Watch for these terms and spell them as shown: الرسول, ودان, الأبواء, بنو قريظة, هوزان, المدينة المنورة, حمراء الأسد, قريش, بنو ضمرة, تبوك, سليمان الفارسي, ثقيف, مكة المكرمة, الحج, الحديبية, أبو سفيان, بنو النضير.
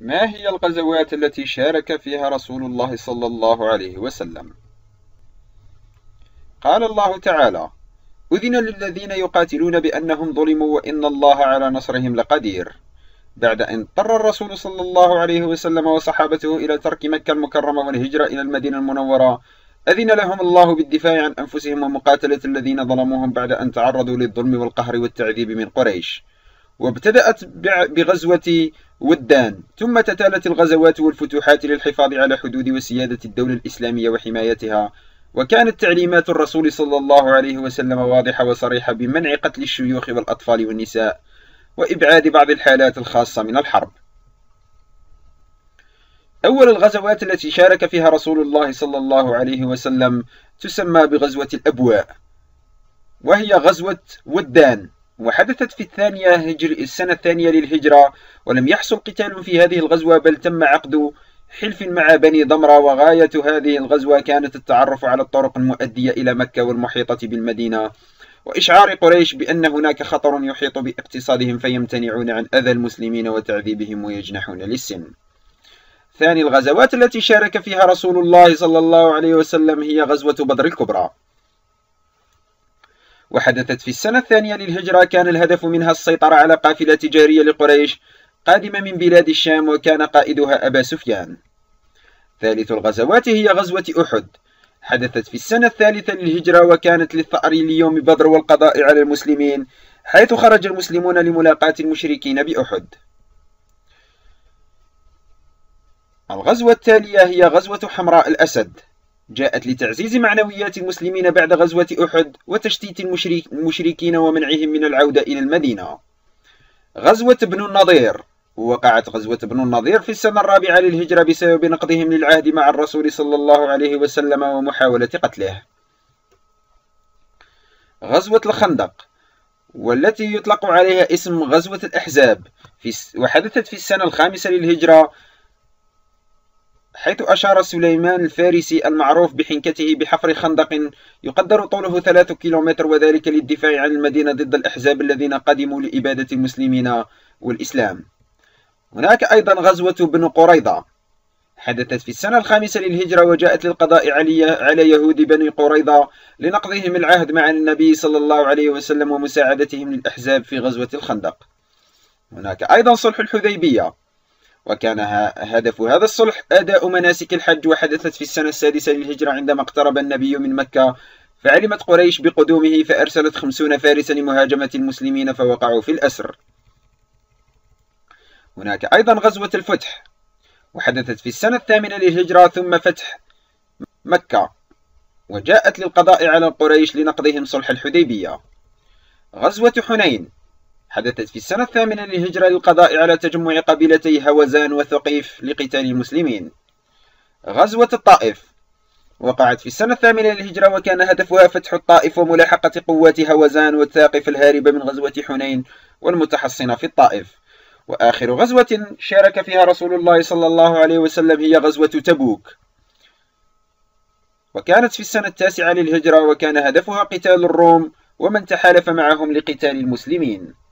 ما هي الغزوات التي شارك فيها رسول الله صلى الله عليه وسلم؟ قال الله تعالى: أذن للذين يقاتلون بأنهم ظلموا وإن الله على نصرهم لقدير، بعد أن اضطر الرسول صلى الله عليه وسلم وصحابته إلى ترك مكة المكرمة والهجرة إلى المدينة المنورة، أذن لهم الله بالدفاع عن أنفسهم ومقاتلة الذين ظلموهم بعد أن تعرضوا للظلم والقهر والتعذيب من قريش. وابتدأت بغزوة ودان، ثم تتالت الغزوات والفتوحات للحفاظ على حدود وسيادة الدولة الإسلامية وحمايتها. وكانت تعليمات الرسول صلى الله عليه وسلم واضحة وصريحة بمنع قتل الشيوخ والأطفال والنساء وإبعاد بعض الحالات الخاصة من الحرب. أول الغزوات التي شارك فيها رسول الله صلى الله عليه وسلم تسمى بغزوة الأبواء، وهي غزوة ودان، وحدثت في السنة الثانية للهجرة، ولم يحصل قتال في هذه الغزوة، بل تم عقد حلف مع بني ضمرة. وغاية هذه الغزوة كانت التعرف على الطرق المؤدية إلى مكة والمحيطة بالمدينة، وإشعار قريش بأن هناك خطر يحيط باقتصادهم فيمتنعون عن أذى المسلمين وتعذيبهم ويجنحون للسن. ثاني الغزوات التي شارك فيها رسول الله صلى الله عليه وسلم هي غزوة بدر الكبرى، وحدثت في السنة الثانية للهجرة. كان الهدف منها السيطرة على قافلة تجارية لقريش قادمة من بلاد الشام، وكان قائدها أبا سفيان. ثالث الغزوات هي غزوة أحد، حدثت في السنة الثالثة للهجرة، وكانت للثأر ليوم بدر والقضاء على المسلمين، حيث خرج المسلمون لملاقاة المشركين بأحد. الغزوة التالية هي غزوة حمراء الأسد، جاءت لتعزيز معنويات المسلمين بعد غزوة أحد وتشتيت المشركين ومنعهم من العودة إلى المدينة. غزوة بنو النضير، وقعت غزوة بنو النضير في السنة الرابعة للهجرة بسبب نقضهم للعهد مع الرسول صلى الله عليه وسلم ومحاولة قتله. غزوة الخندق، والتي يطلق عليها اسم غزوة الأحزاب، وحدثت في السنة الخامسة للهجرة، حيث أشار سليمان الفارسي المعروف بحنكته بحفر خندق يقدر طوله 3 كيلومتر، وذلك للدفاع عن المدينة ضد الأحزاب الذين قدموا لإبادة المسلمين والإسلام. هناك أيضا غزوة بنو قريظة، حدثت في السنة الخامسة للهجرة، وجاءت للقضاء على يهود بني قريظة لنقضهم العهد مع النبي صلى الله عليه وسلم ومساعدتهم للأحزاب في غزوة الخندق. هناك أيضا صلح الحديبية، وكان هدف هذا الصلح أداء مناسك الحج، وحدثت في السنة السادسة للهجرة عندما اقترب النبي من مكة، فعلمت قريش بقدومه فأرسلت 50 فارسا لمهاجمة المسلمين فوقعوا في الأسر. هناك أيضا غزوة الفتح، وحدثت في السنة الثامنة للهجرة ثم فتح مكة، وجاءت للقضاء على قريش لنقضهم صلح الحديبية. غزوة حنين، حدثت في السنة الثامنة للهجرة للقضاء على تجمع قبيلتي هوزان وثقيف لقتال المسلمين. غزوة الطائف، وقعت في السنة الثامنة للهجرة، وكان هدفها فتح الطائف وملاحقة قوات هوزان والثاقف الهاربة من غزوة حنين والمتحصنة في الطائف. وآخر غزوة شارك فيها رسول الله صلى الله عليه وسلم هي غزوة تبوك، وكانت في السنة التاسعة للهجرة، وكان هدفها قتال الروم ومن تحالف معهم لقتال المسلمين.